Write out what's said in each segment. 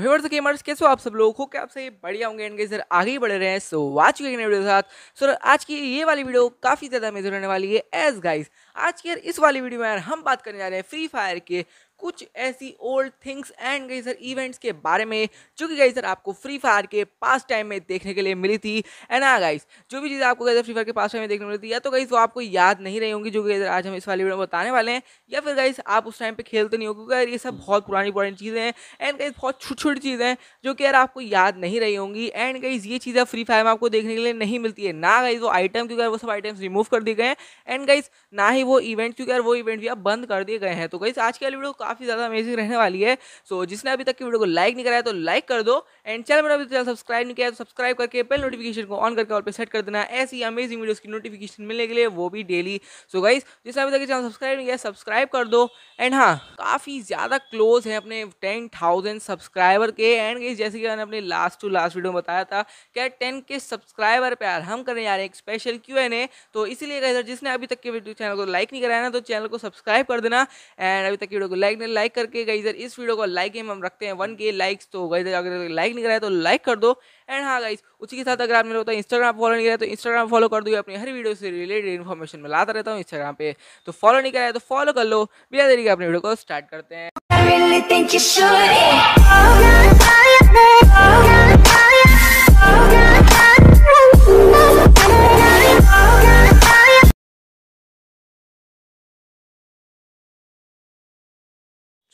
Haber's gamers कैसे हो आप सब लोग, हो क्या आप सही बढ़िया होंगे एंड गाइस सर आगे ही बढ़ रहे हैं। सो आज की वीडियो के साथ सर आज की ये वाली वीडियो काफ़ी ज़्यादा मेजर होने वाली है एज गाइस। आज की इस वाली वीडियो में हम बात करने जा रहे हैं फ्री फायर के कुछ ऐसी old things and guys sir events के बारे में जो कि गाइस सर आपको फ्री फायर के पास टाइम में देखने के लिए मिली थी। एंड हाँ गाइस, जो भी चीज़ आपको गाइस सर फ्री फायर के पास टाइम में देखने को मिली थी या तो गाइस वो आपको याद नहीं रही होंगी जो गाइस सर आज हम इस वाली वीडियो में बताने वाले हैं, या फिर गाइस आप उस टाइम पर खेलते नहीं हो क्योंकि ये सब बहुत पुरानी चीज़ें हैं एंड गाइस बहुत छोटी छोटी चीज़ें हैं जो कि यार आपको याद नहीं रही होंगी। एंड गाइस ये चीज़ें फ्री फायर में आपको देखने के लिए नहीं मिलती है, ना गाइस वो आइटम क्योंकि वो सब आइटम्स रिमूव कर दिए गए हैं एंड गाइस ना ही वो इवेंट क्योंकि यार वो इवेंट भी आप बंद कर दिए गए हैं। तो गाइस आज की वीडियो काफ़ी ज़्यादा अमेजिंग रहने वाली है। सो जिसने अभी तक की वीडियो को लाइक नहीं कराया तो लाइक कर दो एंड चैनल पर अभी तक सब्सक्राइब नहीं किया तो सब्सक्राइब करके बेल नोटिफिकेशन को ऑन करके ऑल पे सेट कर देना ऐसी अमेजिंग वीडियोस की नोटिफिकेशन मिलने के लिए, वो भी डेली। सो गाइस जिसने अभी तक चैनल सब्सक्राइब नहीं किया सब्सक्राइब कर दो। एंड हाँ, काफ़ी ज़्यादा क्लोज है अपने 10,000 सब्सक्राइबर के। एंड गाइस जैसे कि मैंने अपने लास्ट वीडियो में बताया था क्या 10 के सब्सक्राइबर पे यार हम करने जा रहे हैं एक स्पेशल Q&A। तो इसीलिए गाइस जिसने अभी तक के चैनल को लाइक नहीं कराया ना तो चैनल को सब्सक्राइब कर देना एंड अभी तक वीडियो को लाइक करके गाइस सर इस वीडियो को लाइक हम रखते हैं 1K लाइक्स। तो गाइस अगर लाइक नहीं कराया तो लाइक कर दो। एंड हाँ गाइस उसी के साथ अगर आपने होता है इंस्टाग्राम फॉलो नहीं कराया तो इंस्टाग्राम फॉलो कर दो, अपनी हर वीडियो से रिलेटेड इन्फॉर्मेशन मैं लाता रहता हूँ इंस्टाग्राम पे। तो फॉलो नहीं कराया तो फॉलो कर लो। बिना देरी के अपने वीडियो को स्टार्ट करते हैं।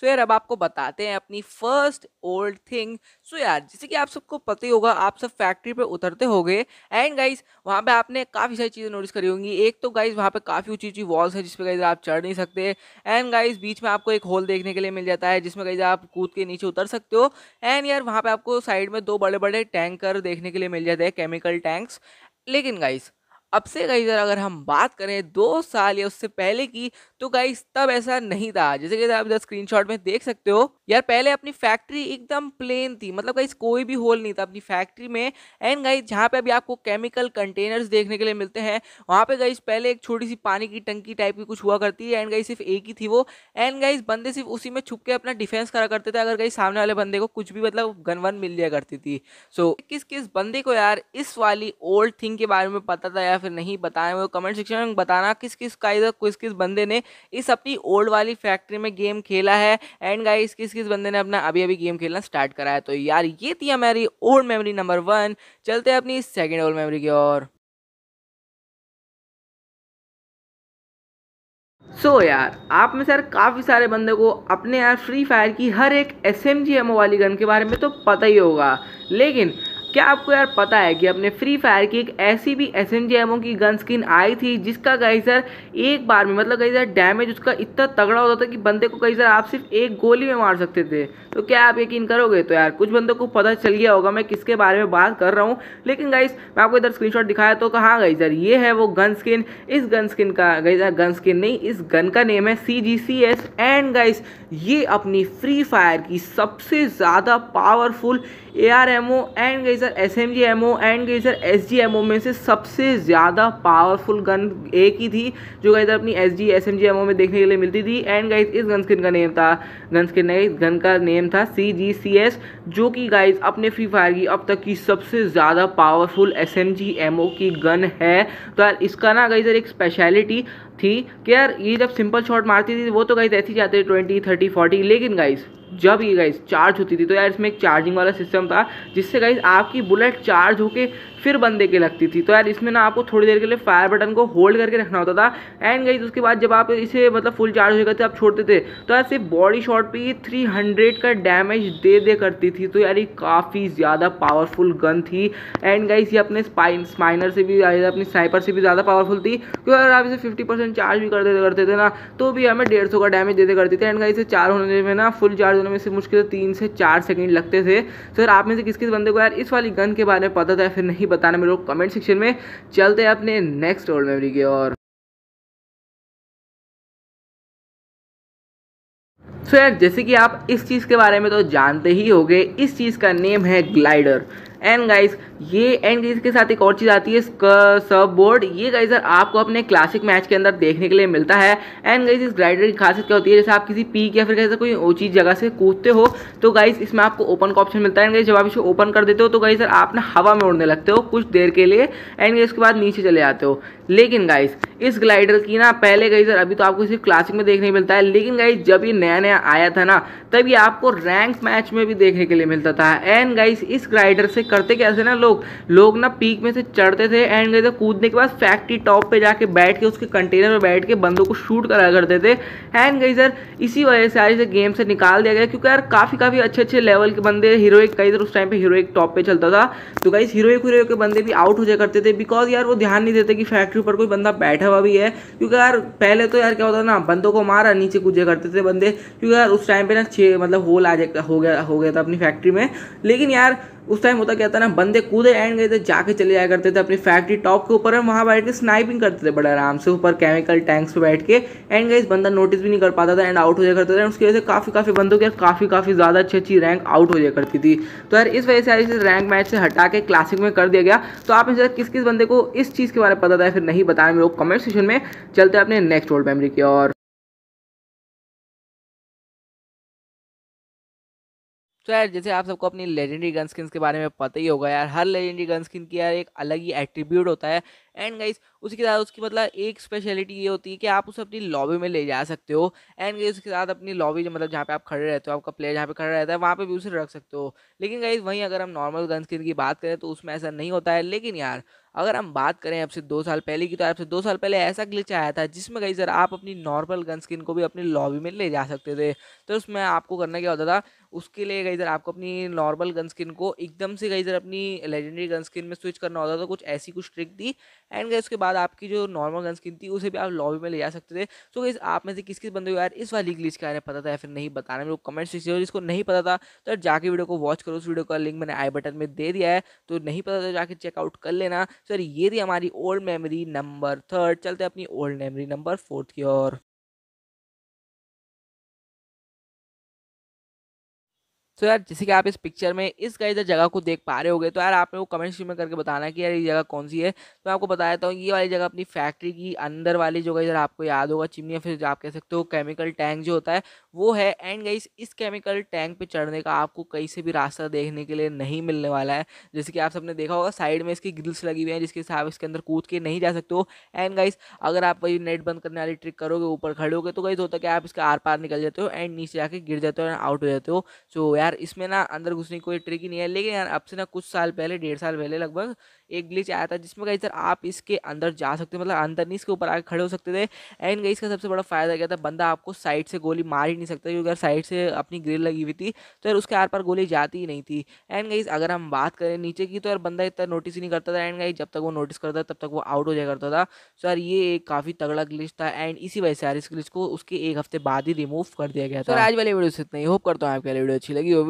तो यार अब आपको बताते हैं अपनी फर्स्ट ओल्ड थिंग। सो यार जैसे कि आप सबको पता ही होगा, आप सब फैक्ट्री पे उतरते होगे एंड गाइस वहाँ पे आपने काफ़ी सारी चीज़ें नोटिस करी होंगी। एक तो गाइस वहाँ पे काफ़ी ऊंची ऊंची वॉल्स है जिस पे गाइस आप चढ़ नहीं सकते एंड गाइस बीच में आपको एक होल देखने के लिए मिल जाता है जिसमें गाइस आप कूद के नीचे उतर सकते हो। एंड यार वहाँ पर आपको साइड में दो बड़े बड़े टैंकर देखने के लिए मिल जाते हैं, केमिकल टैंक्स। लेकिन गाइस अब से गाइस अगर हम बात करें 2 साल या उससे पहले की तो गाइस तब ऐसा नहीं था। जैसे कि आप स्क्रीनशॉट में देख सकते हो यार पहले अपनी फैक्ट्री एकदम प्लेन थी, मतलब गाइस कोई भी होल नहीं था अपनी फैक्ट्री में। एंड गाइस जहाँ पे अभी आपको केमिकल कंटेनर्स देखने के लिए मिलते हैं वहाँ पे गाइस पहले एक छोटी सी पानी की टंकी टाइप की कुछ हुआ करती है एंड गाइस सिर्फ एक ही थी वो। एंड गाइस बंदे सिर्फ उसी में छुप के अपना डिफेंस करा करते थे अगर गाइस सामने वाले बंदे को कुछ भी मतलब गन वन मिल जाया करती थी। सो किस किस बंदे को यार इस वाली ओल्ड थिंग के बारे में पता था या फिर नहीं बताया वो कमेंट सेक्शन में बताना किस किस बंदे ने इस अपनी ओल्ड वाली फैक्ट्री में गेम खेला है एंड गाइस किस किस बंदे ने अपना अभी अभी गेम खेलना स्टार्ट करा है। तो यार ये थी हमारी ओल्ड मेमोरी नंबर 1। चलते हैं अपनी सेकंड ओल्ड मेमोरी की ओर। सो यार आप में सर काफ़ी सारे बंदे को अपने यार फ्री फायर की हर एक SMG MO वाली गन के बारे में तो पता ही होगा, लेकिन क्या आपको यार पता है कि अपने फ्री फायर की एक ऐसी भी SMG MO की गन स्किन आई थी जिसका गाइस सर एक बार में मतलब गाइस सर डैमेज उसका इतना तगड़ा होता था कि बंदे को गाइस सर आप सिर्फ एक गोली में मार सकते थे। तो क्या आप यकीन करोगे? तो यार कुछ बंदों को पता चल गया होगा मैं किसके बारे में बात कर रहा हूँ, लेकिन गाइस मैं आपको इधर स्क्रीनशॉट दिखाया तो कहा गाइस सर ये है वो गन स्किन। इस गन स्किन का गाइस सर गन स्किन नहीं, इस गन का नेम है CGC S। एंड गाइस ये अपनी फ्री फायर की सबसे ज़्यादा powerful AR MO and guys sir SMG MO and guys sir SG MO में से सबसे ज़्यादा पावरफुल गन एक ही थी जो गाइस सर अपनी SG SMG MO में देखने के लिए मिलती थी। एंड गाइस इस गन स्किन का नेम था CGC S जो कि गाइस अपने फ्री फायर की अब तक की सबसे ज़्यादा पावरफुल SMG MO की गन है। तो यार इसका ना गाइस सर एक स्पेशलिटी थी कि यार ये जब सिंपल शॉट मारती थी वो तो गाइस ऐसी जाते 20, 30, 40, लेकिन गाइस जब ये गाइस चार्ज होती थी तो यार इसमें एक चार्जिंग वाला सिस्टम था जिससे गाइस आपकी बुलेट चार्ज होके फिर बंदे के लगती थी। तो यार इसमें ना आपको थोड़ी देर के लिए फायर बटन को होल्ड करके रखना होता था एंड गाइस उसके बाद जब आप इसे मतलब फुल चार्ज हो गए थे आप छोड़ते थे तो यार सिर्फ बॉडी शॉट पे 300 का डैमेज दे करती थी। तो यार ये काफ़ी ज़्यादा पावरफुल गन थी एंड गाइस ये अपने स्पाइनर से भी अपनी स्नाइपर से भी ज़्यादा पावरफुल थी क्योंकि अगर आप इसे 50% चार्ज भी करते थे ना तो भी हमें 150 का डैमेज दे करती थी। एंड गाइस इसे चार्ज होने में ना फुल चार्ज में से मुश्किल 3 से 4 सेकंड लगते थे। तो यार आप में से किस किस बंदे को यार इस वाली गन के बारे में पता था फिर नहीं बताना मेरे को कमेंट सेक्शन में। चलते हैं अपने नेक्स्ट ओल्ड मेमोरी की ओर। सो यार जैसे कि आप इस चीज़ के बारे में तो जानते ही होंगे, इस चीज़ का नेम है ग्लाइडर। एंड गाइस ये एंड इसके साथ एक और चीज़ आती है सब बोर्ड, ये गाइस आपको अपने क्लासिक मैच के अंदर देखने के लिए मिलता है। एंड गाइस इस ग्लाइडर की खासियत क्या होती है, जैसे आप किसी पीक या फिर कैसे कोई ऊंची जगह से कूदते हो तो गाइस इसमें आपको ओपन का ऑप्शन मिलता है। एंड गाइस जब आप इसे ओपन कर देते हो तो गाइस आप ना हवा में उड़ने लगते हो कुछ देर के लिए एंड इसके बाद नीचे चले जाते हो। लेकिन गाइस इस ग्लाइडर की ना पहले गाइस अभी तो आपको सिर्फ क्लासिक में देखने को मिलता है, लेकिन गाइस जब ये नया नया आया था ना तब ये आपको रैंक मैच में भी देखने के लिए मिलता था। एंड गाइस इस ग्लाइडर से करते कैसे ना लोग ना पीक में से चढ़ते थे एंड गाइस कूदने के बाद फैक्ट्री टॉप पे जाके बैठ के उसके कंटेनर में बैठ के बंदों को शूट करा करते थे। एंड गाइस इसी वजह से आज इसे गेम से निकाल दिया गया क्योंकि यार काफ़ी अच्छे अच्छे लेवल के बंदे हीरोइक गाइस उस टाइम पे हीरोइक टॉप पे चलता था तो गाइस हीरोइक के बंदे भी आउट हो जाया करते थे बिकॉज यार वो ध्यान नहीं देते कि फैक्ट्री पर कोई बंदा बैठा हुआ भी है। क्योंकि यार पहले तो यार क्या होता ना बंदों को मारा नीचे कूदे करते थे बंदे क्योंकि यार उस टाइम पे ना होल आ जाए हो गया था अपनी फैक्ट्री में। लेकिन यार उस टाइम होता क्या था ना बंदे कूदे एंड गए थे जाके चले जाया करते थे अपनी फैक्ट्री टॉप के ऊपर, वहाँ बैठ के स्नाइपिंग करते थे बड़े आराम से ऊपर केमिकल टैंक्स पे बैठ के एंड गए बंदा नोटिस भी नहीं कर पाता था एंड आउट हो जाया करते थे। एंड उसकी वजह से काफ़ी बंदों के काफ़ी ज़्यादा अच्छी रैंक आउट हो जाया करती थी। तो यार इस वजह से यार इसे रैंक मैच से हटा के क्लासिक में कर दिया गया। तो आप इनसे किस किस बंदे को इस चीज़ के बारे में पता था फिर नहीं बताया मेरे को कमेंट सेक्शन में। चलते हैं अपने नेक्स्ट वर्ल्ड मेमोरी की और तो यार जैसे आप सबको अपनी लेजेंडरी गन स्किन्स के बारे में पता ही होगा यार, हर लेजेंडरी गन स्किन की यार एक अलग ही एट्रीब्यूट होता है। एंड गाइस उसके साथ उसकी मतलब एक स्पेशलिटी ये होती है कि आप उसे अपनी लॉबी में ले जा सकते हो। एंड गाइस उसके साथ अपनी लॉबी मतलब जहाँ पे आप खड़े रहते हो, आपका प्लेयर जहाँ पे खड़ा रहता है वहाँ पे भी उसे रख सकते हो। लेकिन गाइस वहीं अगर हम नॉर्मल गन स्किन की बात करें तो उसमें ऐसा नहीं होता है। लेकिन यार अगर हम बात करें अब से 2 साल पहले की तो अब से 2 साल पहले ऐसा ग्लिच आया था जिसमें गाइस आप अपनी नॉर्मल गन स्किन को भी अपनी लॉबी में ले जा सकते थे। तो उसमें आपको करना क्या होता था, उसके लिए गाइस आपको अपनी नॉर्मल गन स्किन को एकदम से गाइस अपनी लेजेंडरी गन स्किन में स्विच करना होता था, कुछ ऐसी कुछ ट्रिक थी। एंड गाइस उसके बाद आपकी जो नॉर्मल गन स्किन थी उसे भी आप लॉबी में ले जा सकते थे। तो गाइस आप में से किस किस बंदे को यार इस वाली ग्लिच के बारे में पता था या फिर नहीं बताना मेरे को कमेंट सेक्शन में। जिसको नहीं पता था तो यार जाके वीडियो को वॉच करो, उस वीडियो का लिंक मैंने आई बटन में दे दिया है, तो नहीं पता तो जाके चेकआउट कर लेना। सर ये थी हमारी ओल्ड मेमोरी नंबर 3rd। चलते हैं अपनी ओल्ड मेमोरी नंबर 4th की ओर। तो यार जैसे कि आप इस पिक्चर में इस गाइस जगह को देख पा रहे होगे तो यार आप मेरे को कमेंट सेक्शन में करके बताना कि यार ये जगह कौन सी है। तो मैं आपको बता देता हूँ, ये वाली जगह अपनी फैक्ट्री की अंदर वाली जो गाइस आपको याद होगा चिमनियाँ फिर आप कह सकते हो केमिकल टैंक जो होता है वो है। एंड गाइस इस केमिकल टैंक पर चढ़ने का आपको कहीं से भी रास्ता देखने के लिए नहीं मिलने वाला है। जैसे कि आप सबने देखा होगा साइड में इसकी ग्रिल्स लगी हुई हैं जिसके हिसाब इसके अंदर कूद के नहीं जा सकते हो। एंड गाइस अगर आप वही नेट बंद करने वाली ट्रिक करोगे ऊपर खड़ोगे तो गाइस होता है कि आप इसके आर पार निकल जाते हो एंड नीचे जाके गिर जाते हो एंड आउट हो जाते हो। सो यार इसमें ना अंदर घुसने की कोई ट्रिक ही नहीं है। लेकिन यार अब से ना कुछ साल पहले 1.5 साल पहले लगभग एक ग्लिच आया था जिसमें गाइस आप इसके अंदर जा सकते मतलब अंदर नहीं इसके ऊपर आके खड़े हो सकते थे। एंड गाइस इसका सबसे बड़ा फायदा क्या था, बंदा आपको साइड से गोली मार ही नहीं सकता क्योंकि यार साइड से अपनी ग्रिल लगी हुई थी तो यार उसके आर पार गोली जाती ही नहीं थी। एंड गाइस अगर हम बात करें नीचे की तो यार बंदा इतना नोटिस ही नहीं करता था। एंड गाइस जब तक वो नोटिस करता तब तक वो आउट हो जाया करता था। सो यार ये एक काफ़ी तगड़ा ग्लिच था एंड इसी वजह से यार इस ग्लिच को उसके 1 हफ्ते बाद ही रिमूव कर दिया गया था। आज वाले वीडियो से इतना ही, होप करता हूँ आपके वीडियो अच्छी लगी हो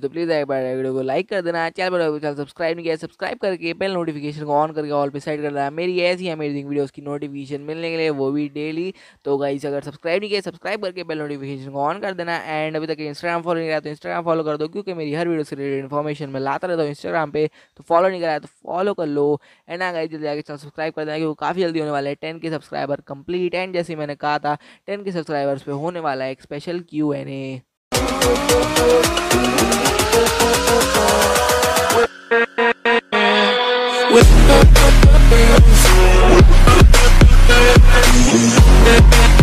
तो प्लीज़ एक बार वीडियो को लाइक कर देना। चैनल सब्सक्राइब नहीं किया सब्सक्राइब करके बेल नोटिफिकेशन को ऑन करके ऑल पे सेट कर देना। मेरी ऐसी अमेजिंग वीडियोस की नोटिफिकेशन मिलने के लिए वो भी डेली। तो गाइस अगर सब्सक्राइब नहीं किया सब्सक्राइब करके बेल नोटिफिकेशन को ऑन कर देना। एंड अभी तक इंस्टाग्राम फॉलो नहीं कराया तो इंस्टाग्राम फॉलो कर दो क्योंकि मेरी हर वीडियो से रिलेटेड इन्फॉर्मेशन मैं लाता रहता हूँ इंस्टाग्राम पे। तो फॉलो नहीं कराया तो फॉलो कर लो। एंड हाँ गाइस जल्दी आगे चैनल सब्सक्राइब कर देना क्योंकि काफ़ी जल्दी होने वाला है 10K सब्सक्राइबर कंप्लीट। एंड जैसे मैंने कहा था 10K सब्सक्राइबर्स पे होने वाला है एक स्पेशल Q&A। With